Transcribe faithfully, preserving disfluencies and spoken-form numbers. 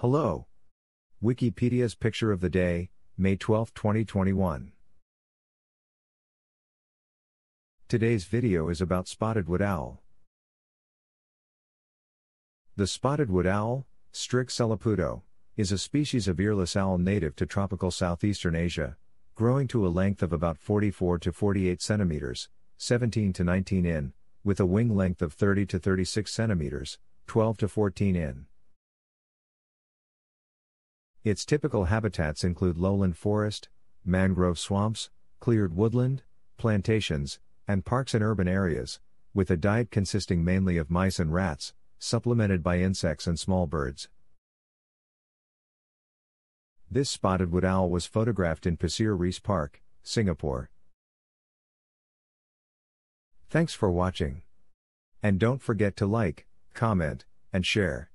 Hello. Wikipedia's picture of the day, May twelfth, twenty twenty-one. Today's video is about spotted wood owl. The spotted wood owl, Strix seloputo, is a species of earless owl native to tropical southeastern Asia, growing to a length of about forty-four to forty-eight centimeters, seventeen to nineteen inches, with a wing length of thirty to thirty-six centimeters, twelve to fourteen inches. Its typical habitats include lowland forest, mangrove swamps, cleared woodland, plantations, and parks in urban areas, with a diet consisting mainly of mice and rats, supplemented by insects and small birds. This spotted wood owl was photographed in Pasir Ris Park, Singapore. Thanks for watching. And don't forget to like, comment, and share.